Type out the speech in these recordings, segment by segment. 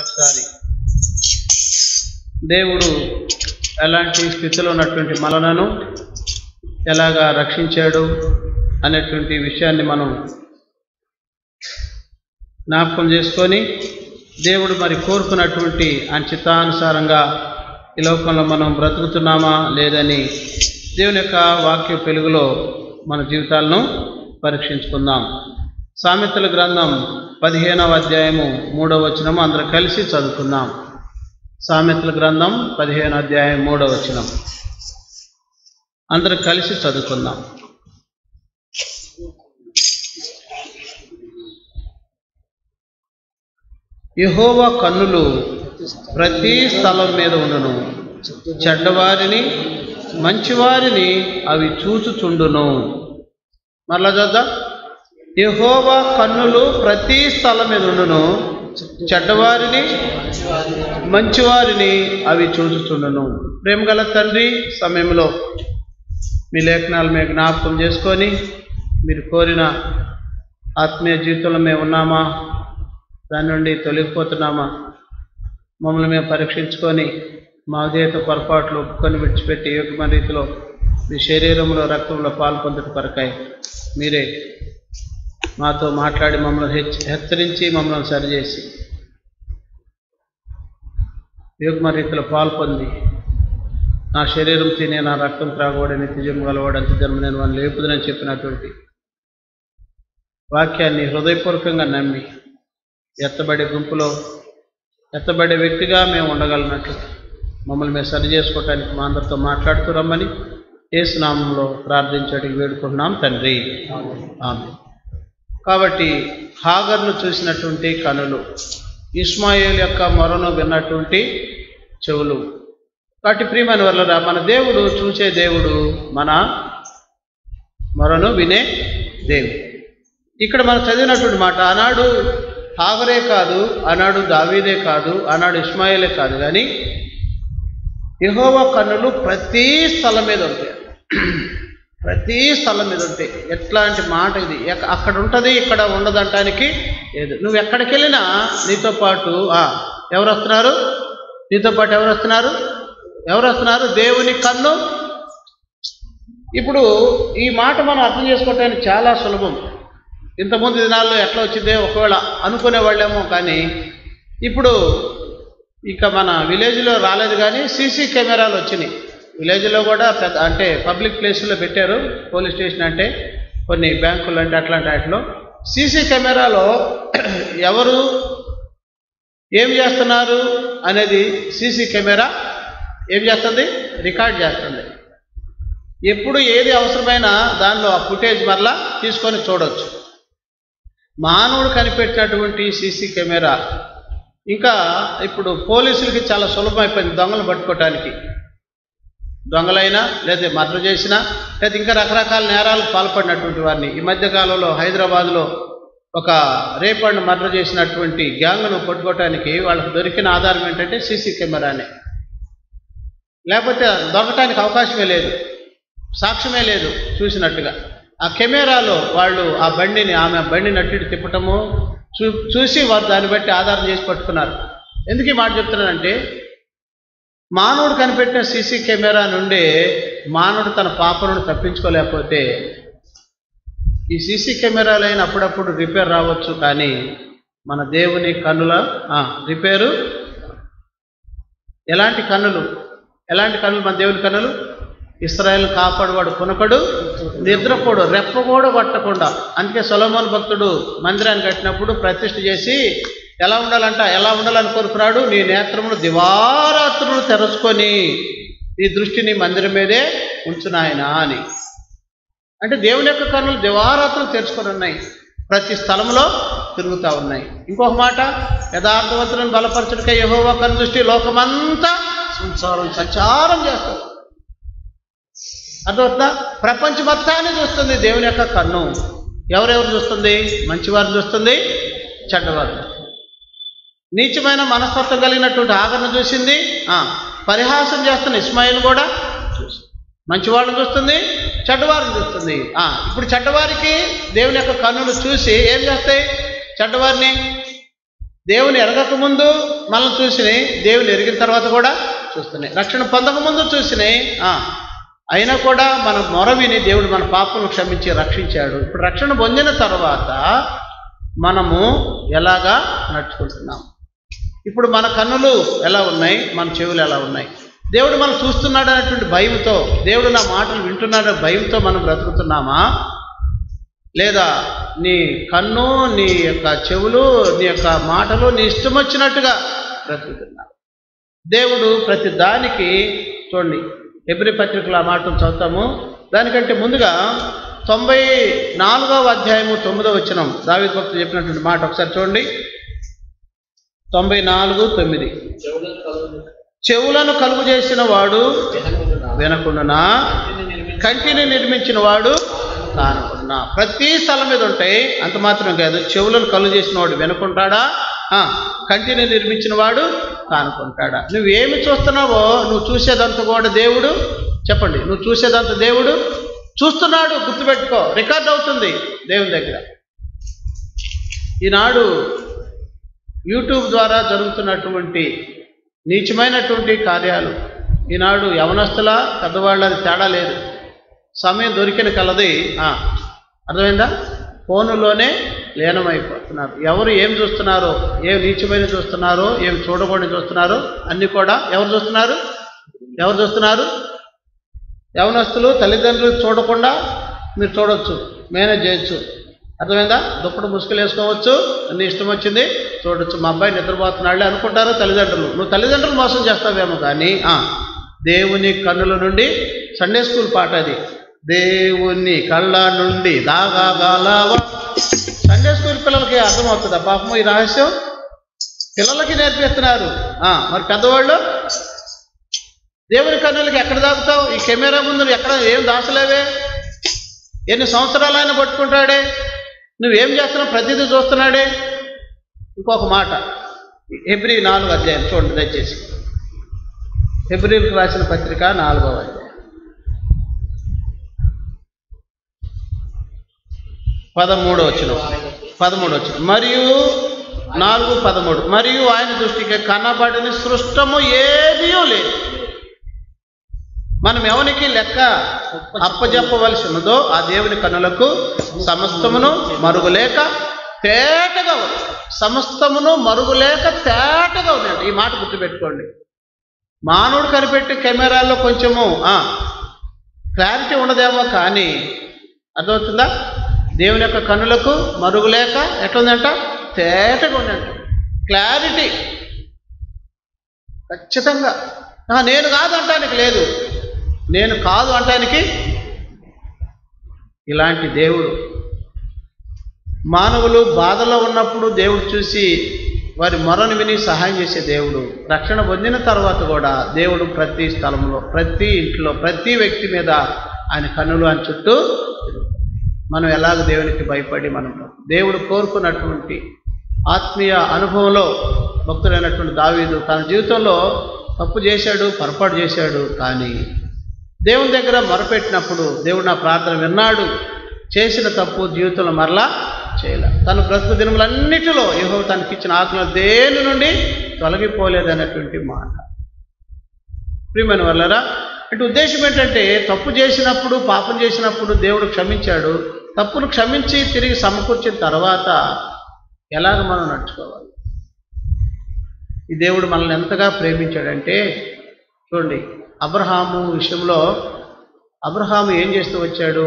మరొకసారి దేవుడు ఎలాంటి స్థితిలో ఉన్నటువంటి మనలను ఎలాగా రక్షించాడు అనేటువంటి విషయాన్ని మనం జ్ఞాపకం చేసుకొని దేవుడు మరి కోరుకున్నటువంటి అంచితానుసారంగా ఈ లోకంలో మనం బ్రతుకుతున్నామా లేదని దేవుని యొక్క వాక్య వెలుగులో మన జీవితాలను పరీక్షించుకుందాం. సామెతల గ్రంథం 15వ అధ్యాయము 3వ వచనం అందరూ కలిసి చదువుకుందాం. సామెతల గ్రంథం 15వ అధ్యాయం 3వ వచనం అందరూ కలిసి చదువుకుందాం. యెహోవా కన్నులు ప్రతి స్థలం మీద ఉండును, చెడ్డవారిని మంచివారిని అవి చూచుచుండును. మరలా చూద్దాం. యెహోవా కన్నులు ప్రతి స్థలం మీద ఉండును, చెడ్డవారిని మంచివారిని అవి చూచుచుండును. ప్రేమ గల తండ్రి, సమయంలో మీ లేఖనాలు మేము జ్ఞాపకం చేసుకొని మీరు కోరిన ఆత్మీయ జీవితంలో మేము ఉన్నామా, దాని నుండి తొలగిపోతున్నామా, మమ్మల్ని మేము పరీక్షించుకొని మా హృదయత పొరపాట్లు ఒప్పుకొని విడిచిపెట్టి యోగ్యమైన రీతిలో మీ శరీరంలో రక్తంలో పాల్పొందుట కొరకై మీరే మాతో మాట్లాడి మమ్మల్ని హెచ్చరించి మమ్మల్ని సరిచేసి యోగ్యమైన రీతిలో పాల్పొంది నా శరీరం తినే నా రక్తం త్రాగోడని నిత్యజీవం గలవాడంత జన్మ నేను వాళ్ళు లేపుదని చెప్పినటువంటి వాక్యాన్ని హృదయపూర్వకంగా నమ్మి ఎత్తబడే గుంపులో ఎత్తబడే వ్యక్తిగా మేము ఉండగలిగినట్లు మమ్మల్ని మేము సరి చేసుకోవటానికి మా అందరితో మాట్లాడుతూ రమ్మని యేసు నామములో ప్రార్థించడానికి వేడుకుంటున్నాం తండ్రి, ఆమేన్. కాబట్టి హాగర్ను చూసినటువంటి కనులు, ఇస్మాయేల్ యొక్క మొరను విన్నటువంటి చెవులు. కాబట్టి ప్రియమైన వల్ల మన దేవుడు చూసే దేవుడు, మన మొరను వినే దేవుడు. ఇక్కడ మనం చదివినటువంటి మాట ఆనాడు హాగరే కాదు, ఆనాడు దావీదే కాదు, ఆనాడు ఇస్మాయిలే కాదు, కానీ యెహోవా కన్నులు ప్రతి స్థలం మీద ఉంటాయి. ప్రతి స్థలం మీద ఉంటాయి. ఎట్లాంటి మాట ఇది! అక్కడ ఉంటుంది, ఇక్కడ ఉండదంటానికి లేదు. నువ్వు ఎక్కడికి వెళ్ళినా నీతో పాటు ఎవరు వస్తున్నారు? నీతో పాటు ఎవరు వస్తున్నారు? ఎవరు వస్తున్నారు? దేవుని కన్ను. ఇప్పుడు ఈ మాట మనం అర్థం చేసుకోవటానికి చాలా సులభం. ఇంతకుముందు దినాల్లో ఎట్లా వచ్చిందే ఒకవేళ అనుకునేవాళ్ళేమో, కానీ ఇప్పుడు ఇంకా మన విలేజ్లో రాలేదు, కానీ సీసీ కెమెరాలు వచ్చినాయి. విలేజ్లో కూడా అంటే పబ్లిక్ ప్లేసుల్లో పెట్టారు, పోలీస్ స్టేషన్ అంటే కొన్ని బ్యాంకులు అంటే అట్లాంటి వాటిలో సీసీ కెమెరాలో ఎవరు ఏం చేస్తున్నారు అనేది సీసీ కెమెరా ఏం చేస్తుంది? రికార్డ్ చేస్తుంది. ఎప్పుడు ఏది అవసరమైనా దానిలో ఆ ఫుటేజ్ మరలా తీసుకొని చూడవచ్చు. మానవుడు కనిపెట్టినటువంటి సీసీ కెమెరా ఇంకా ఇప్పుడు పోలీసులకి చాలా సులభమైపోయింది దొంగలు పట్టుకోవటానికి. దొంగలైనా లేదా మర్డర్ చేసినా లేదా ఇంకా రకరకాల నేరాలకు పాల్పడినటువంటి వారిని, ఈ మధ్యకాలంలో హైదరాబాద్లో ఒక రేప్ అండ్ మర్డర్ చేసినటువంటి గ్యాంగ్ను పట్టుకోవటానికి వాళ్ళకి దొరికిన ఆధారం ఏంటంటే సీసీ కెమెరానే. లేకపోతే దొరకటానికి అవకాశమే లేదు, సాక్ష్యమే లేదు చూసినట్టుగా. ఆ కెమెరాలో వాళ్ళు ఆ బండిని, ఆమె బండిని అట్టి తిప్పటము చూసి వారు దాన్ని బట్టి ఆధారం చేసి పట్టుకున్నారు. ఎందుకు ఈ మాట చెప్తున్నానంటే, మానవుడు కనిపెట్టిన సీసీ కెమెరా నుండి మానవుడు తన పాపను తప్పించుకోలేకపోతే, ఈ సీసీ కెమెరాలు అయిన అప్పుడప్పుడు రిపేర్ రావచ్చు, కానీ మన దేవుని కన్నుల రిపేరు. ఎలాంటి కన్నులు? ఎలాంటి కన్నులు మన దేవుని కన్నులు? ఇశ్రాయేలు కాపాడువాడు కొనకడు, నిద్రపోడు, రెప్ప కూడా పట్టకుండా. అందుకే సొలొమోను భక్తుడు మందిరాన్ని కట్టినప్పుడు ప్రతిష్ఠ చేసి ఎలా ఉండాలంట, ఎలా ఉండాలని కోరుకున్నాడు? నీ నేత్రమును దివారాత్రులు తెరుచుకొని నీ దృష్టిని మందిరం మీదే ఉంచునాయన అని. అంటే దేవుని యొక్క కన్నులు దివారాత్రులు తెరుచుకొని ఉన్నాయి, ప్రతి స్థలంలో తిరుగుతూ ఉన్నాయి. ఇంకొక మాట, యథార్థవంతులను బలపరచుటకై యెహోవా కన్ను దృష్టి లోకమంతా సంచారం చేస్తారు. అర్థమవుతుందా? ప్రపంచ మొత్తాన్ని చూస్తుంది దేవుని యొక్క కన్ను. ఎవరెవరు చూస్తుంది? మంచివారిని చూస్తుంది, చెడ్డవారు. నీచమైన మనస్తత్వం కలిగినటువంటి ఆగర్ను చూసింది, పరిహాసం చేస్తున్న ఇస్మాయిల్ కూడా చూసింది. మంచివాళ్ళని చూస్తుంది, చెడ్డవారిని చూస్తుంది. ఇప్పుడు చెడ్డవారికి దేవుని యొక్క కన్నులు చూసి ఏం చేస్తాయి? చెడ్డవారిని దేవుని ఎరగక ముందు మనం చూసినే, దేవుని ఎరిగిన తర్వాత కూడా చూస్తనే, రక్షణ పొందక ముందు చూసినే, అయినా కూడా మన మొర విని దేవుడు మన పాపమును క్షమించి రక్షించాడు. ఇప్పుడు రక్షణ పొందిన తర్వాత మనము ఎలాగా నడుచుకుంటున్నాం? ఇప్పుడు మన కన్నులు ఎలా ఉన్నాయి, మన చెవులు ఎలా ఉన్నాయి? దేవుడు మనం చూస్తున్నాడు అనేటువంటి భయంతో, దేవుడు నా మాటలు వింటున్నాడు భయంతో మనం బ్రతుకుతున్నామా? లేదా నీ కన్ను, నీ యొక్క చెవులు, నీ యొక్క మాటలు నీ ఇష్టం వచ్చినట్టుగా బ్రతుకుతున్నావు? దేవుడు ప్రతి దానికి చూడండి, హెబ్రీ పత్రికలో ఆ మాటను చదువుతాము. దానికంటే ముందుగా 94వ అధ్యాయము 9వ వచనం దావీదు భక్తుడు చెప్పినటువంటి మాట ఒకసారి చూడండి. 94:9, చెవులను కలుగు చేసిన వాడు వినకుండునా, కంటిని నిర్మించిన వాడు కానకుండునా. ప్రతి స్థలం మీద ఉంటాయి, అంత మాత్రం కాదు. చెవులను కలుగు చేసిన వాడు వినకుంటాడా, కంటిని నిర్మించిన వాడు కానుకుంటాడా? నువ్వేమి చూస్తున్నావో, నువ్వు చూసేదంతా కూడా దేవుడు, చెప్పండి, నువ్వు చూసేదంతా దేవుడు చూస్తున్నాడు. గుర్తుపెట్టుకో, రికార్డ్ అవుతుంది దేవుని దగ్గర. ఈనాడు యూట్యూబ్ ద్వారా జరుగుతున్నటువంటి నీచమైనటువంటి కార్యాలు, ఈనాడు యవనస్తుల పెద్దవాళ్ళది తేడా లేదు. సమయం దొరికిన కలది, అర్థమైందా, ఫోనులోనే లీనమైపోతున్నారు. ఎవరు ఏం చూస్తున్నారో, ఏం నీచమైన చూస్తున్నారో, ఏం చూడకూడని చూస్తున్నారో అన్నీ కూడా ఎవరు చూస్తున్నారు? యవనస్తులు తల్లిదండ్రులు చూడకుండా మీరు చూడవచ్చు, మేనేజ్ చేయొచ్చు, అర్థమైందా? దుప్పటి ముసుగులు వేసుకోవచ్చు, అన్ని ఇష్టం వచ్చింది చూడొచ్చు. మా అబ్బాయి నిద్రపోతున్నాళ్ళే అనుకుంటారు తల్లిదండ్రులు. నువ్వు తల్లిదండ్రులు మోసం చేస్తావేమో, కానీ దేవుని కన్నుల నుండి, సండే స్కూల్ పాట అది, దేవుని కళ్ళ నుండి దాగాగాలవ. సండే స్కూల్ పిల్లలకి అర్థమవుతుందా పాపము? ఈ రహస్యం పిల్లలకి నేర్పిస్తున్నారు. మరి పెద్దవాళ్ళు దేవుని కన్నులకి ఎక్కడ దాగుతావు? ఈ కెమెరా ముందు నువ్వు ఎక్కడ ఏం దాచలేవే, ఎన్ని సంవత్సరాలైనా పట్టుకుంటాడే, నువ్వేం చేస్తున్నావు ప్రతిదీ చూస్తున్నాడే. ఇంకొక మాట, హెబ్రీ 4వ అధ్యాయం చూడండి దయచేసి. హెబ్రీలకు రాసిన పత్రిక 4వ అధ్యాయం 13వ వచనం. 13వ వచనం, మరియు 4:13, మరియు ఆయన దృష్టికి కనబడని సృష్టము ఏదీ లేదు, మనం ఎవరికి లెక్క అప్పజెప్పవలసి ఉన్నదో ఆ దేవుని కన్నులకు సమస్తమును మరుగులేక తేటగా ఉంది. సమస్తమును మరుగులేక తేటగా ఉందండి. ఈ మాట గుర్తుపెట్టుకోండి. మానవుడు కనిపెట్టి కెమెరాల్లో కొంచెము క్లారిటీ ఉండదేమో, కానీ అర్థమవుతుందా, దేవుని యొక్క కన్నులకు మరుగులేక ఎట్లుందంట, తేటగా ఉందంట. క్లారిటీ ఖచ్చితంగా, నేను కాదు అంటానికి లేదు, నేను కాదు అంటానికి. ఇలాంటి దేవుడు మానవులు బాధలో ఉన్నప్పుడు దేవుడు చూసి వారి మొరను విని సహాయం చేసే దేవుడు. రక్షణ పొందిన తర్వాత కూడా దేవుడు ప్రతి స్థలంలో, ప్రతి ఇంట్లో, ప్రతి వ్యక్తి మీద ఆయన కన్నులు, ఆయన చుట్టూ. మనం ఎలాగ దేవునికి భయపడి మనం దేవుడు కోరుకున్నటువంటి ఆత్మీయ అనుభవంలో భక్తుడైనటువంటి దావీదు తన జీవితంలో తప్పు చేశాడు, పొరపాటు చేశాడు, కానీ దేవుని దగ్గర మొరపెట్టినప్పుడు దేవుడు నా ప్రార్థన విన్నాడు, చేసిన తప్పు జీవితంలో మరలా చేయలే. తను బ్రతుకు దినములన్నిటిలో యెహోవా తనకిచ్చిన ఆజ్ఞ దేని నుండి తొలగిపోలేదనేటువంటి మాట. ప్రియమైన వాళ్ళరా, అంటే ఉద్దేశం ఏంటంటే, తప్పు చేసినప్పుడు, పాపం చేసినప్పుడు దేవుడు క్షమించాడు. తప్పును క్షమించి తిరిగి సమకూర్చిన తర్వాత ఎలాగ మనం నడుచుకోవాలి? ఈ దేవుడు మనల్ని ఎంతగా ప్రేమించాడంటే, చూడండి, అబ్రహాము విషయంలో అబ్రహాము ఏం చేస్తూ వచ్చాడు?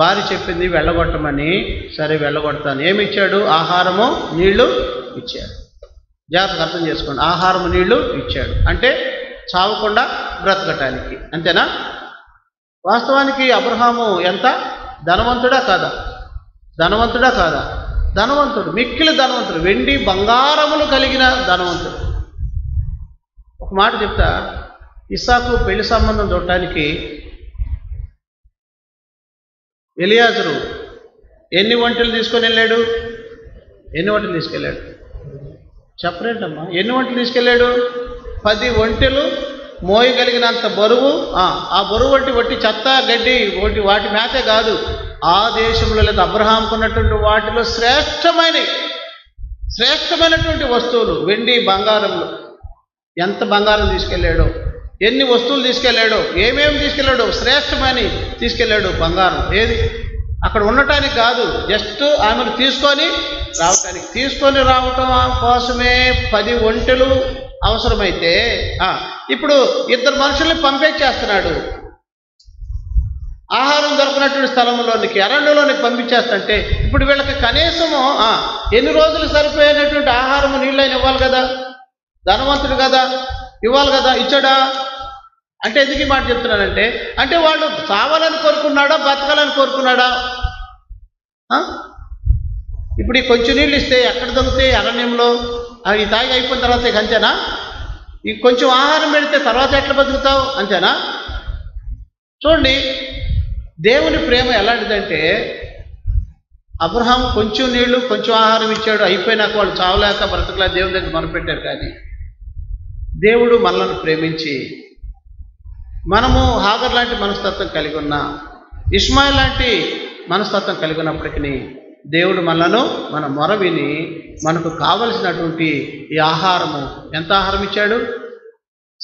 భార్య చెప్పింది వెళ్ళగొట్టమని, సరే వెళ్ళగొడతాను. ఏమి ఇచ్చాడు? ఆహారము, నీళ్లు ఇచ్చాడు. జాగ్రత్త అర్థం చేసుకోండి, ఆహారము, నీళ్లు ఇచ్చాడు అంటే చావకుండా బ్రతకటానికి, అంతేనా? వాస్తవానికి అబ్రహాము ఎంత ధనవంతుడా కాదా? ధనవంతుడా కాదా? ధనవంతుడు, మిక్కిలి ధనవంతుడు, వెండి బంగారములు కలిగిన ధనవంతుడు. ఒక మాట చెప్తా, ఇస్సాకు పెళ్లి సంబంధం చూడటానికి ఎలియాజరు ఎన్ని ఒంటెలు తీసుకెళ్ళాడు? చెప్పరేంటమ్మా, ఎన్ని ఒంటెలు తీసుకెళ్ళాడు? 10 ఒంటెలు మోయగలిగినంత బరువు. ఆ బరువు వంటి చెత్త గడ్డి వాటి మేతే కాదు, ఆ దేశంలో లేదా అబ్రహాంకున్నటువంటి వాటిలో శ్రేష్టమైన శ్రేష్టమైనటువంటి వస్తువులు వెండి బంగారములు ఎంత బంగారం తీసుకెళ్ళాడో ఎన్ని వస్తువులు తీసుకెళ్ళాడో ఏమేం తీసుకెళ్ళాడో శ్రేష్టమని తీసుకెళ్ళాడు బంగారం ఏది అక్కడ ఉండటానికి కాదు జస్ట్ ఆమెను తీసుకొని రావడానికి తీసుకొని రావటం కోసమే 10 ఒంటెలు అవసరమైతే ఇప్పుడు ఇద్దరు మనుషుల్ని పంపించేస్తున్నాడు ఆహారం దొరికినటువంటి స్థలంలోనికి అరణ్యంలోకి పంపించేస్తంటే ఇప్పుడు వీళ్ళకి కనీసము ఎన్ని రోజులు సరిపోయేటువంటి ఆహారము నీళ్ళైనా ఇవ్వాలి కదా ధనవంతుడు కదా ఇవ్వాలి కదా ఇచ్చడా అంటే ఎందుకు మాట చెప్తున్నానంటే అంటే వాళ్ళు చావాలని కోరుకున్నాడా బతకాలని కోరుకున్నాడా ఇప్పుడు కొంచెం నీళ్ళు ఇస్తే ఎక్కడ దొరుకుతాయి అరణ్యంలో అవి తాగి అయిపోయిన తర్వాత ఇక అంతేనా ఈ కొంచెం ఆహారం పెడితే తర్వాత ఎట్లా బతుకుతావు అంతేనా చూడండి దేవుని ప్రేమ ఎలాంటిదంటే అబ్రహాం కొంచెం నీళ్లు కొంచెం ఆహారం ఇచ్చాడు అయిపోయినాక వాళ్ళు చావలేక బ్రతకలా దేవుని దగ్గర మొరపెట్టారు కానీ దేవుడు మనల్ని ప్రేమించి మనము హాగర్ లాంటి మనస్తత్వం కలిగి ఉన్నా ఇస్మాయిల్ లాంటి మనస్తత్వం కలిగి ఉన్నప్పటికీ దేవుడు మనలను మన మొర విని మనకు కావలసినటువంటి ఈ ఆహారము ఎంత ఆహారం ఇచ్చాడు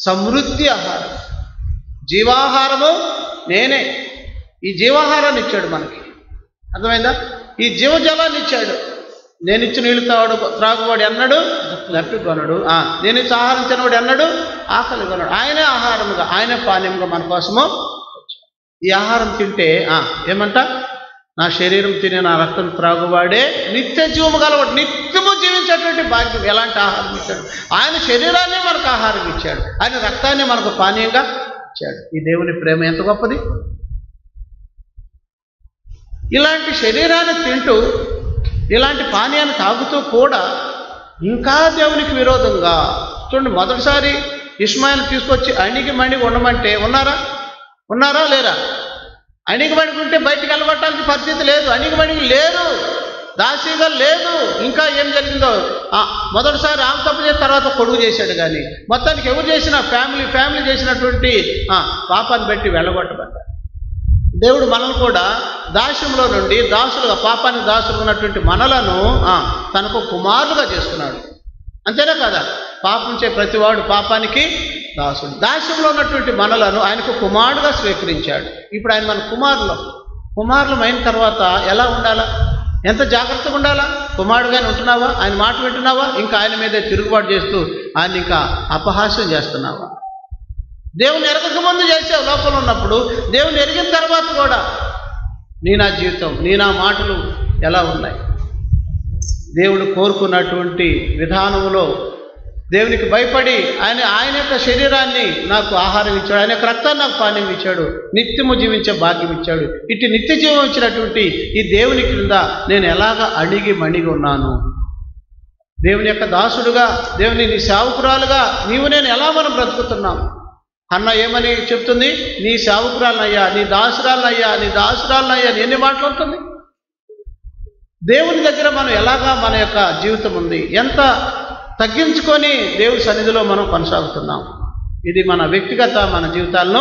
సమృద్ధి ఆహారం జీవాహారము నేనే ఈ జీవాహారాన్ని ఇచ్చాడు మనకి అర్థమైందా ఈ జీవజలాన్ని ఇచ్చాడు నేను ఇచ్చిన నీళ్ళు త్రాగువాడు ఎన్నడు దప్పికొనడు నేను ఇచ్చి ఆహారం తినవాడు ఎన్నడు ఆకలి కొనడు ఆయనే ఆహారముగా ఆయనే పానీయంగా మన కోసము ఈ ఆహారం తింటే ఏమంట నా శరీరం తినే నా రక్తం త్రాగువాడే నిత్య జీవము గలవాడు నిత్యము జీవించేటువంటి భాగ్యం ఎలాంటి ఆహారం ఇచ్చాడు ఆయన శరీరాన్ని మనకు ఆహారం ఇచ్చాడు ఆయన రక్తాన్ని మనకు పానీయంగా ఇచ్చాడు ఈ దేవుని ప్రేమ ఎంత గొప్పది ఇలాంటి శరీరాన్ని తింటూ ఇలాంటి పానీయాన్ని తాగుతూ కూడా ఇంకా దేవునికి విరోధంగా చూడండి మొదటిసారి ఇస్మాయిల్ తీసుకొచ్చి అణిగి మణిగి ఉండమంటే ఉన్నారా లేరా అణిగి మణికుంటే బయటికి వెళ్ళబట్టాల్సిన పరిస్థితి లేదు అణిగి మణిగి లేరు దాసీగా లేదు ఇంకా ఏం జరిగిందో మొదటిసారి ఆమె తప్పు చేసిన తర్వాత కొడుకు చేశాడు కానీ మొత్తానికి ఎవరు చేసిన ఫ్యామిలీ చేసినటువంటి పాపాన్ని బట్టి వెళ్ళగొట్టబడ్డారు దేవుడు మనల్ని కూడా దాస్యంలో నుండి దాసులుగా పాపానికి దాసులు ఉన్నటువంటి మనలను తనకు కుమారులుగా చేస్తున్నాడు అంతేనా కదా పాపం చే ప్రతివాడు పాపానికి దాసుడు దాస్యంలో ఉన్నటువంటి మనలను ఆయనకు కుమారుడుగా స్వీకరించాడు ఇప్పుడు ఆయన మన కుమారులం అయిన తర్వాత ఎలా ఉండాలా ఎంత జాగ్రత్తగా ఉండాలా కుమారుడుగానే ఉంటున్నావా ఆయన మాట వింటున్నావా ఇంకా ఆయన మీదే తిరుగుబాటు చేస్తూ ఆయన ఇంకా అపహాస్యం చేస్తున్నావా దేవుని ఎరగకముందు చేసావు లోపల ఉన్నప్పుడు దేవుని ఎరిగిన తర్వాత కూడా నీ నా జీవితం నీ నా మాటలు ఎలా ఉన్నాయి దేవుడు కోరుకున్నటువంటి విధానంలో దేవునికి భయపడి ఆయన యొక్క శరీరాన్ని నాకు ఆహారం ఇచ్చాడు ఆయన యొక్క రక్తాన్ని నాకు పానీయం ఇచ్చాడు నిత్యము జీవించే భాగ్యం ఇచ్చాడు ఇటు నిత్య జీవం ఇచ్చినటువంటి ఈ దేవుని క్రింద నేను ఎలాగ అణిగి మణిగి ఉన్నాను దేవుని యొక్క దాసుడుగా దేవుని నీ సేవకురాలుగా నీవు నేను ఎలా మనం బ్రతుకుతున్నాము అన్న ఏమని చెప్తుంది నీ సేవకురాలనయ్యా నీ దాసురాలనయ్యా నీ దాసురాలనయ్యా ఎన్ని మాట్లాడుతుంది దేవుని దగ్గర మనం ఎలాగా మన యొక్క జీవితం ఉంది ఎంత తగ్గించుకొని దేవుని సన్నిధిలో మనం కొనసాగుతున్నాం ఇది మన వ్యక్తిగత మన జీవితాలను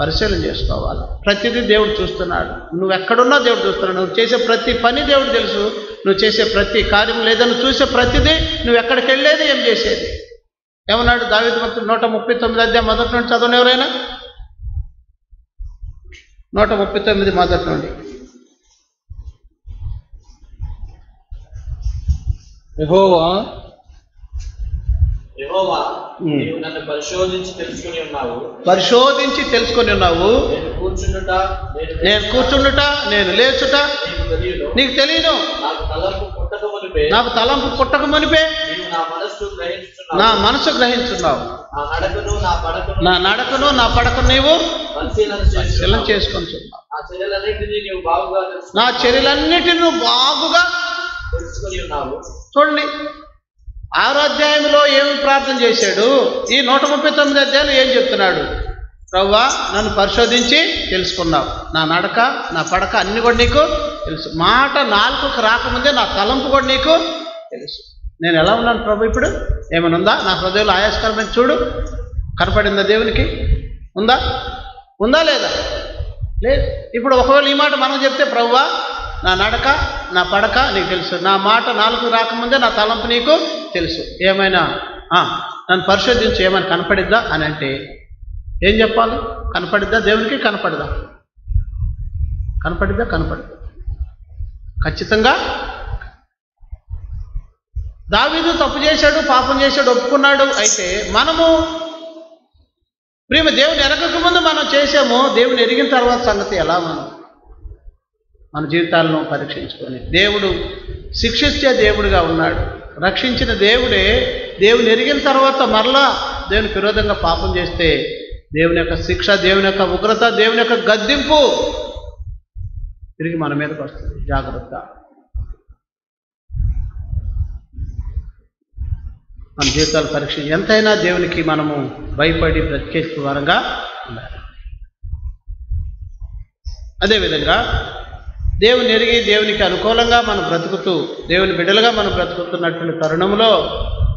పరిశీలన చేసుకోవాలి ప్రతిదీ దేవుడు చూస్తున్నాడు నువ్వు ఎక్కడున్నా దేవుడు చూస్తున్నాడు నువ్వు చేసే ప్రతి పని దేవుడు తెలుసు నువ్వు చేసే ప్రతి కార్యం లేదా నువ్వు చూసే ప్రతిదీ నువ్వు ఎక్కడికి వెళ్ళేది ఏం చేసేది ఏమన్నాడు దావీదు భక్తుడు 139 అధ్యాయం మొదటి నుండి చదవని ఎవరైనా 139 మొదటి నుండి పరిశోధించి తెలుసుకుని ఉన్నావు నేను కూర్చుండుట నేను లేచుట నీకు తెలియను నాకు తలంపు పుట్టక మునిపే నా మనసు గ్రహించున్నావు నా నడకను నా పడకను నీవు పరిశీలన చేసుకుంటున్నావు నా చర్యలన్నిటినీ నువ్వు బాగుగా చూడండి 6వ అధ్యాయంలో ఏమి ప్రార్థన చేశాడు ఈ 139 అధ్యాయంలో ఏం చెప్తున్నాడు ప్రభువా నన్ను పరిశోధించి తెలుసుకున్నావు నా నడక నా పడక అన్ని కూడా నీకు తెలుసు మాట నాలుకకు రాకముందే నా తలంపు కూడా నీకు తెలుసు నేను ఎలా ఉన్నాను ప్రభు ఇప్పుడు ఏమైనా ఉందా నా హృదయంలో ఆయాస్కరమైన చూడు కనపడిందా దేవునికి ఉందా లేదా లేదు ఇప్పుడు ఒకవేళ ఈ మాట మనం చెప్తే ప్రభువా నా నడక నా పడక నీకు తెలుసు, నా మాట నాలుగు రాకముందే నా తలంపు నీకు తెలుసు, ఏమైనా నన్ను పరిశోధించి ఏమైనా కనపడిద్దా అని అంటే ఏం చెప్పాలి? కనపడిద్దా? దేవునికి కనపడదా? కనపడిద్దా? కనపడదు. ఖచ్చితంగా దావీదు తప్పు చేశాడు, పాపం చేశాడు, ఒప్పుకున్నాడు. అయితే మనము ప్రేమ దేవుని ఎరగకముందు మనం చేసాము, దేవుని ఎరిగిన తర్వాత సంగతి ఎలా మనం మన జీవితాలను పరీక్షించుకొని, దేవుడు శిక్షించే దేవుడిగా ఉన్నాడు, రక్షించిన దేవుడే. దేవుని ఎరిగిన తర్వాత మరలా దేవునికి విరోధంగా పాపం చేస్తే దేవుని యొక్క శిక్ష, దేవుని యొక్క ఉగ్రత, దేవుని యొక్క గద్దింపు తిరిగి మన మీదకి వస్తుంది. జాగ్రత్త, మన జీవితాలు పరీక్ష. ఎంతైనా దేవునికి మనము భయపడి ప్రతికేసు వారంగా ఉండాలి. అదేవిధంగా దేవుని ఎరిగి దేవునికి అనుకూలంగా మనం బ్రతుకుతూ, దేవుని బిడ్డలుగా మనం బ్రతుకుతున్నటువంటి తరుణంలో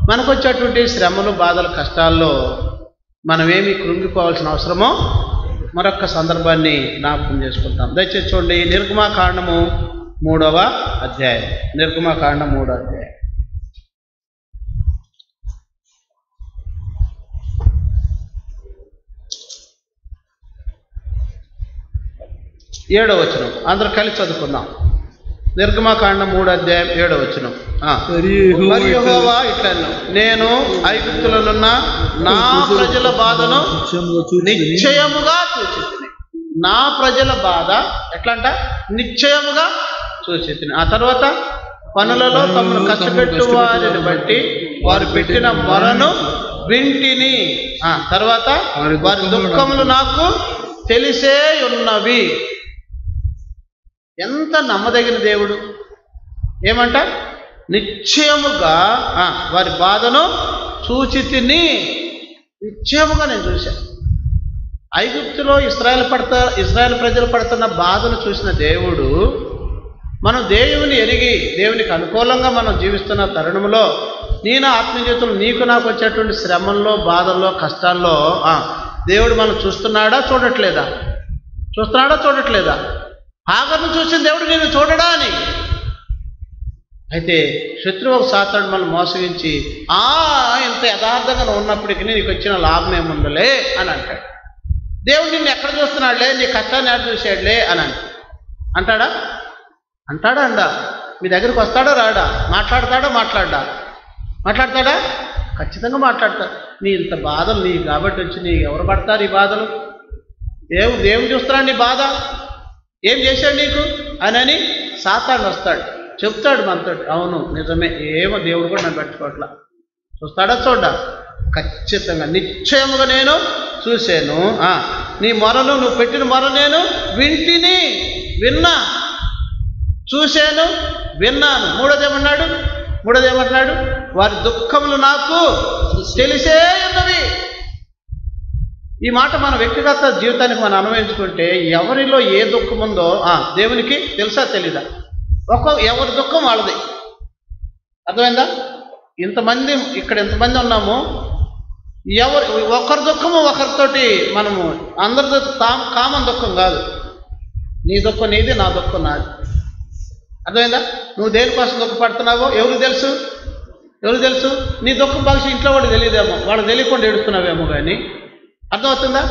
మనకు వచ్చేటువంటి శ్రమలు, బాధలు, కష్టాల్లో మనమేమి కృంగిపోవాల్సిన అవసరమో మరొక్క సందర్భాన్ని జ్ఞాపకం చేసుకుంటాం. దయచేసి చూడండి, నిర్గమాకాండము 3వ అధ్యాయం, నిర్గమాకాండం 3వ అధ్యాయం. ఏడవ వచనం అందరూ కలిసి చదువుకుందాం. నిర్గమకాండం 3వ అధ్యాయం 7వ వచనం. మరియు యెహోవా ఇట్లను, నేను ఐగుప్తులనున్న నా ప్రజల బాధను నిశ్చయముగా చూచితిని. నా ప్రజల బాధ ఎట్లంట? నిశ్చయముగా చూచితిని. ఆ తర్వాత పనులలో తమను కష్టపెట్టు వారిని బట్టి వారు పెట్టిన మొరను వింటిని. ఆ తర్వాత వారి దుఃఖములు నాకు తెలిసే ఉన్నవి. ఎంత నమ్మదగిన దేవుడు! ఏమంట? నిశ్చయముగా వారి బాధను చూచితిని. నిశ్చయముగా నేను చూశాను. ఐగుప్తులో ఇశ్రాయేల్ ప్రజలు పడుతున్న బాధను చూసిన దేవుడు, మనం దేవుని ఎరిగి దేవునికి అనుకూలంగా మనం జీవిస్తున్న తరుణంలో నేను ఆత్మజీవితంలో నీకు నాకు వచ్చేటువంటి శ్రమంలో, బాధల్లో, కష్టాల్లో దేవుడు మనం చూస్తున్నాడా చూడట్లేదా? చూస్తున్నాడా చూడట్లేదా? హాగర్ను చూసిన దేవుడు నేను చూడడా అని. అయితే శత్రువు సాతాను మనం మోసగించి ఇంత యథార్థంగా ఉన్నప్పటికీ నీకు వచ్చిన లాభం ఏముండలే అని అంటాడు. దేవుడు నిన్ను ఎక్కడ చూస్తున్నాడులే, నీ కష్టాన్ని ఎక్కడ చూశాడులే అని అంటాడా? అంటాడా? అండా మీ దగ్గరికి వస్తాడా రాడా? మాట్లాడతాడా? మాట్లాడతాడా? ఖచ్చితంగా మాట్లాడతాడు. నీ ఇంత బాధలు నీ కాబట్టి వచ్చి నీ ఎవరు పడతారు ఈ బాధలు? దేవుడు చూస్తున్నాడు నీ బాధ, ఏం చేశాడు నీకు అని సాతాను వస్తాడు, చెప్తాడు మనతో. అవును నిజమే, ఏమో దేవుడు కూడా నన్ను పెట్టుకోవట్లా. చూస్తాడా చూడ్డా? ఖచ్చితంగా నిశ్చయముగా నేను చూశాను. నీ మొరను, నువ్వు పెట్టిన మొర నేను వింటిని, విన్నా, చూశాను, విన్నాను. మూడోదేమన్నాడు? వారి దుఃఖములు నాకు తెలిసే ఉన్నవి. ఈ మాట మన వ్యక్తిగత జీవితానికి మనం అనుభవించుకుంటే ఎవరిలో ఏ దుఃఖం ఉందో దేవునికి తెలుసా తెలీదా? ఎవరి దుఃఖం వాళ్ళది. అర్థమైందా? ఇంతమంది ఇక్కడ ఇంతమంది ఉన్నాము, ఒకరి దుఃఖము ఒకరితోటి మనము, అందరితో కామన్ దుఃఖం కాదు. నీ దుఃఖం నీది, నా దుఃఖం నాది. అర్థమైందా? నువ్వు దేనికోసం దుఃఖపడుతున్నావో ఎవరు తెలుసు? నీ దుఃఖం పక్షి ఇంట్లో వాడు తెలియదేమో, వాడు తెలియకుండా ఏడుస్తున్నావేమో. కానీ అర్థమవుతుందా?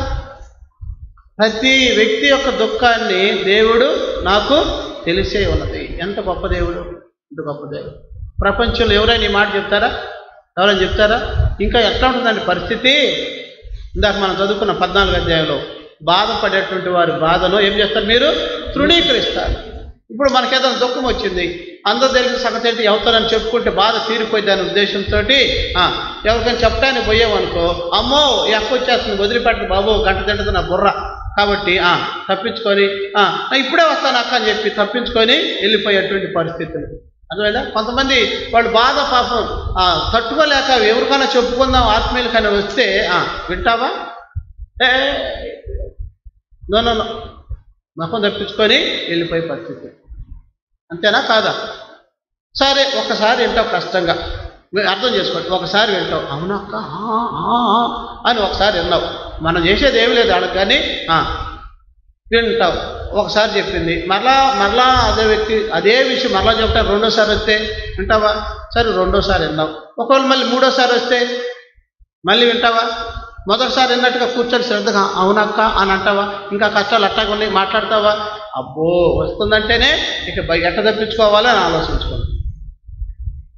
ప్రతి వ్యక్తి యొక్క దుఃఖాన్ని దేవుడు నాకు తెలిసే ఉన్నది. ఎంత గొప్ప దేవుడు! ఎంత గొప్ప దేవుడు! ప్రపంచంలో ఎవరైనా ఈ మాట చెప్తారా? ఎవరైనా చెప్తారా? ఇంకా ఎట్లా ఉంటుందండి పరిస్థితి? ఇందాక మనం చదువుకున్న 14వ అధ్యాయంలో బాధపడేటువంటి వారి బాధను ఏం చేస్తారు? మీరు తృణీకరిస్తారు. ఇప్పుడు మనకి ఏదైనా దుఃఖం వచ్చింది, అందరూ తెలిసిన సంగతి ఏంటి అవుతారని చెప్పుకుంటే బాధ తీరిపోయింది అనే ఉద్దేశంతో ఎవరికైనా చెప్పడానికి పోయామనుకో, అమ్మో ఈ అక్క వచ్చేస్తుంది, వదిలిపెట్టను బాబు, గంట తింటది నా బుర్ర, కాబట్టి తప్పించుకొని ఇప్పుడే వస్తాను అక్క అని చెప్పి తప్పించుకొని వెళ్ళిపోయేటువంటి పరిస్థితులు. అందువల్ల కొంతమంది వాళ్ళు బాధ పాపం తట్టుకోలేక ఎవరికైనా చెప్పుకుందాం, ఆత్మీయులకైనా వస్తే వింటావా, నో మొహం తప్పించుకొని వెళ్ళిపోయే పరిస్థితి. అంతేనా కాదా? సరే ఒకసారి వింటావు, కష్టంగా అర్థం చేసుకోండి, ఒకసారి వింటావు, అవునక్క అని ఒకసారి విన్నావు. మనం చేసేది ఏమి లేదు అడగ, కానీ వింటావు. ఒకసారి చెప్పింది మరలా మరలా అదే వ్యక్తి అదే విషయం మరలా చెప్తారు రెండోసారి వస్తే వింటావా సరే రెండోసారి విన్నావు ఒకవేళ మళ్ళీ మూడోసారి వస్తే మళ్ళీ వింటావా మొదటిసారి విన్నట్టుగా కూర్చొని శ్రద్ధగా అవునక్క అని అంటావా ఇంకా కష్టాలు అట్టాగా ఉన్నాయి మాట్లాడతావా అబ్బో వస్తుందంటేనే ఇక ఎట్ట తప్పించుకోవాలో అని ఆలోచించుకోండి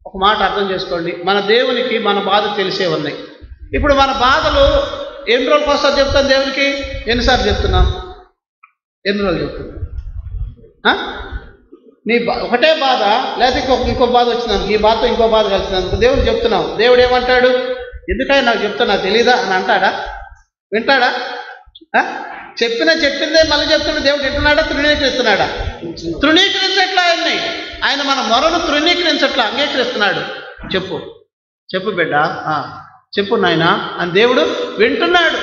ఒక మాట అర్థం చేసుకోండి మన దేవునికి మన బాధ తెలిసే ఉన్నాయి ఇప్పుడు మన బాధలు ఎన్ని రోజులకు ఒకసారి చెప్తాం దేవునికి ఎన్నిసార్లు చెప్తున్నాం ఎన్ని రోజులు చెప్తున్నాం నీ ఒకటే బాధ లేదా ఇంకో బాధ వచ్చింది ఈ బాధతో ఇంకో బాధ కలిసినందుకు దేవుడు చెప్తున్నావు దేవుడు ఏమంటాడు ఎందుకని నాకు చెప్తున్నా తెలీదా అని అంటాడా వింటాడా చెప్పిందే మళ్ళీ చెప్తున్నాడు దేవుడు ఎట్టున్నాడా తృణీకరిస్తున్నాడా తృణీకరించట్లా ఆయన్ని ఆయన మన మొరను తృణీకరించట్లా అంగీకరిస్తున్నాడు చెప్పు చెప్పు బిడ్డ చెప్పు నాయన అని దేవుడు వింటున్నాడు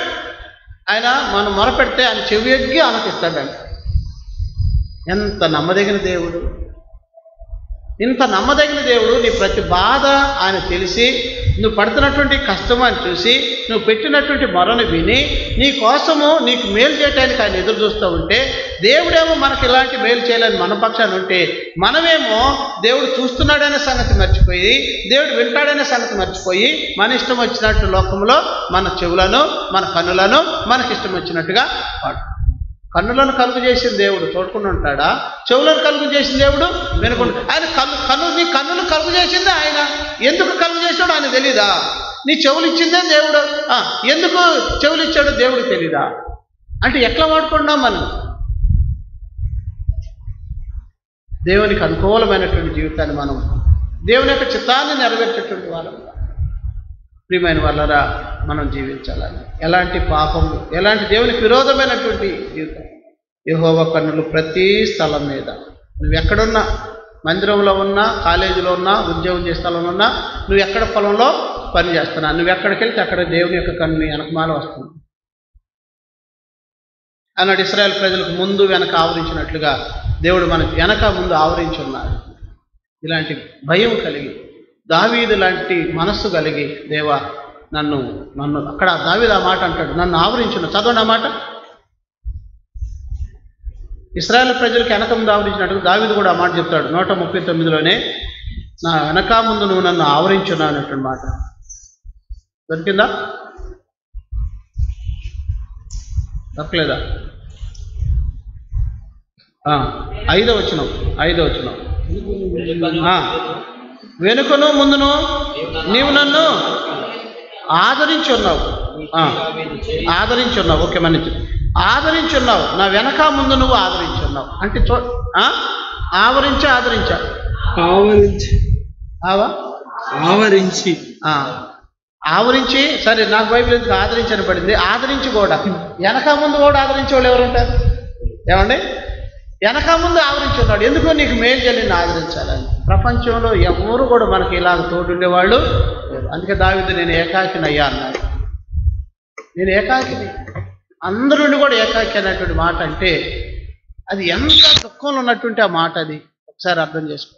ఆయన మనం మొరపెడితే ఆయన చెవి ఎగ్గి ఆలకిస్తాడండి ఎంత నమ్మదగిన దేవుడు ఇంత నమ్మదగిన దేవుడు నీ ప్రతి బాధ ఆయన తెలిసి నువ్వు పడుతున్నటువంటి కష్టాన్ని చూసి నువ్వు పెట్టినటువంటి మొరను విని నీ కోసము నీకు మేలు చేయడానికి ఆయన ఎదురు చూస్తూ ఉంటే దేవుడేమో మనకి ఇలాంటి మేలు చేయాలని మన పక్షాన ఉంటే మనమేమో దేవుడు చూస్తున్నాడనే సంగతి మర్చిపోయి దేవుడు వింటాడనే సంగతి మర్చిపోయి మన ఇష్టం వచ్చినట్టు లోకంలో మన చెవులను మన కన్నులను మనకి ఇష్టం వచ్చినట్టుగా వాడు కన్నులను కలుగు చేసిన దేవుడు చూడకుండా ఉంటాడా చెవులను కలుగు చేసిన దేవుడు వినకుండా ఆయన నీ కన్నులు కలుగు చేసిందే ఆయన ఎందుకు కలుగు చేసినాడు ఆయన తెలీదా నీ చెవులు ఇచ్చిందే దేవుడు ఎందుకు చెవులు ఇచ్చాడో దేవుడికి తెలీదా అంటే ఎట్లా వాడుకున్నాం మనం దేవునికి అనుకూలమైనటువంటి జీవితాన్ని మనం దేవుని యొక్క చిత్తాన్ని నెరవేర్చేటువంటి వాళ్ళం ప్రియమైన వాళ్ళరా మనం జీవించాలని ఎలాంటి పాపము ఎలాంటి దేవునికి విరోధమైనటువంటి జీవితం యెహోవా కన్నులు ప్రతి స్థలం మీద నువ్వు ఎక్కడున్నా మందిరంలో ఉన్నా కాలేజీలో ఉన్నా ఉద్యోగం చేసే స్థలంలో ఉన్నా నువ్వు ఎక్కడ పొలంలో పని చేస్తున్నా నువ్వు ఎక్కడికి వెళ్తే అక్కడ దేవుని యొక్క కన్ను వెనకమాల వస్తుంది అన్నాడు ఇశ్రాయేల్ ప్రజలకు ముందు వెనక ఆవరించినట్లుగా దేవుడు మనకు వెనక ముందు ఆవరించి ఉన్నాడు ఇలాంటి భయం కలిగి దావీదు లాంటి మనస్సు కలిగి దేవా నన్ను నన్ను అక్కడ దావీదు ఆ మాట అంటాడు నన్ను ఆవరించును చదవండి ఆ మాట ఇశ్రాయేలు ప్రజలకు వెనక ముందు ఆవరించినట్టుగా దావీదు కూడా ఆ మాట చెప్తాడు 139లోనే నా వెనక ముందు నువ్వు నన్ను ఆవరించున్నావు అన్నటువంటి మాట దొరికిందా దొరకలేదా 5వ వచనం వెనుకను ముందును నీవు నన్ను ఆదరించున్నావు ఓకే మనిషి ఆదరించున్నావు నా వెనక ముందు నువ్వు ఆదరించున్నావు అంటే ఆవరించి సరే నాకు బైబిల్ ఎందుకు ఆదరించని పడింది ఆదరించి కూడా వెనక ముందు కూడా ఆదరించే వాళ్ళు ఎవరు ఉంటారు ఏమండి వెనక ముందు ఆవరించున్నాడు ఎందుకో నీకు మేలు జరిగిన ఆదరించాలని ప్రపంచంలో ఎవరు కూడా మనకి ఇలాగ తోడుండేవాళ్ళు అందుకే దావీదు నేను ఏకాకిని అయ్యా అన్నాడు నేను ఏకాకిని అందరి నుండి కూడా ఏకాకి అనేటువంటి మాట అంటే అది ఎంత దుఃఖంలో ఉన్నటువంటి ఆ మాట అది ఒకసారి అర్థం చేసుకో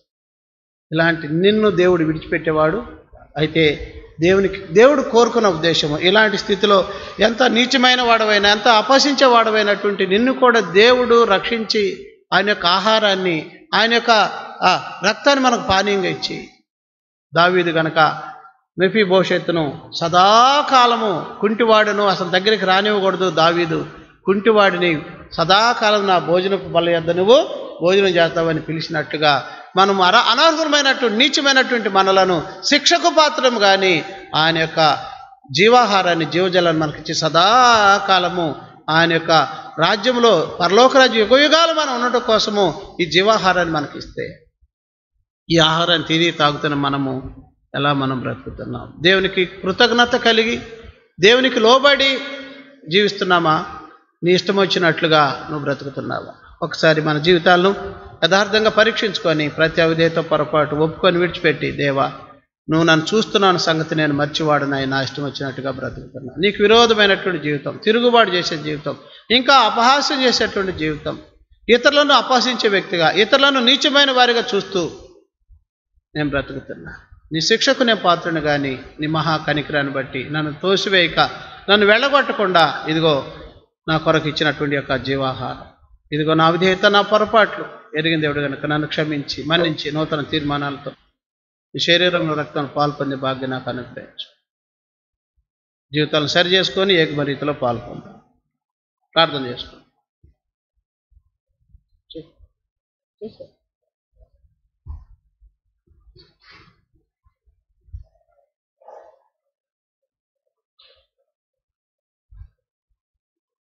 ఇలాంటి నిన్ను దేవుడు విడిచిపెట్టేవాడు అయితే దేవుడు కోరుకున్న ఉద్దేశము ఇలాంటి స్థితిలో ఎంత నీచమైన వాడవైనా ఎంత అపహసించేవాడవైనటువంటి నిన్ను కూడా దేవుడు రక్షించి ఆయన యొక్క ఆహారాన్ని ఆయన యొక్క రక్తాన్ని మనకు పానీయంగా ఇచ్చి దావీదు గనక మెఫీబోషెత్తును సదాకాలము కుంటివాడును అసలు దగ్గరికి రానివ్వకూడదు దావీదు కుంటివాడిని సదాకాలం నా భోజనపు బల్ల యొద్ద నువ్వు భోజనం చేస్తావని పిలిచినట్టుగా మనం అనర్హులమైనటువంటి నీచమైనటువంటి మనలను శిక్షకు పాత్రం కానీ ఆయన యొక్క జీవాహారాన్ని జీవజలాన్ని మనకిచ్చి సదాకాలము ఆయన యొక్క రాజ్యంలో పరలోకరాజ్యం యుగయుగాలు మనం ఉండటం కోసము ఈ జీవాహారాన్ని మనకిస్తే ఈ ఆహారాన్ని తిని తాగుతున్న మనము ఎలా మనం బ్రతుకుతున్నాం దేవునికి కృతజ్ఞత కలిగి దేవునికి లోబడి జీవిస్తున్నామా నీ ఇష్టం వచ్చినట్లుగా నువ్వు బ్రతుకుతున్నావా ఒకసారి మన జీవితాలను యథార్థంగా పరీక్షించుకొని ప్రతి అవిధేయత పొరపాటు ఒప్పుకొని విడిచిపెట్టి దేవా నువ్వు నన్ను చూస్తున్నాను సంగతి నేను మర్చివాడునాయి నా ఇష్టం వచ్చినట్టుగా బ్రతుకుతున్నాను నీకు విరోధమైనటువంటి జీవితం తిరుగుబాటు చేసే జీవితం ఇంకా అపహాస్యం చేసేటువంటి జీవితం ఇతరులను అపహసించే వ్యక్తిగా ఇతరులను నీచమైన వారిగా చూస్తూ నేను బ్రతుకుతున్నా నీ శిక్షకు నేను పాత్రను కానీ నీ మహా కనికరాన్ని బట్టి నన్ను తోసివేయక నన్ను వెళ్ళగొట్టకుండా ఇదిగో నా కొరకు ఇచ్చినటువంటి యొక్క జీవాహారం ఇదిగో నా విధేయత నా పొరపాట్లు ఎరిగిన దేవుడు గనుక నన్ను క్షమించి మన్నించి నూతన తీర్మానాలతో ఈ శరీరంలో రక్తం పాల్పొందే భాగ్యం నాకు అనుగ్రహించు జీవితాలను సరి చేసుకొని ఏకమరీతిలో పాల్పొందాం ప్రార్థన చేసుకుందాం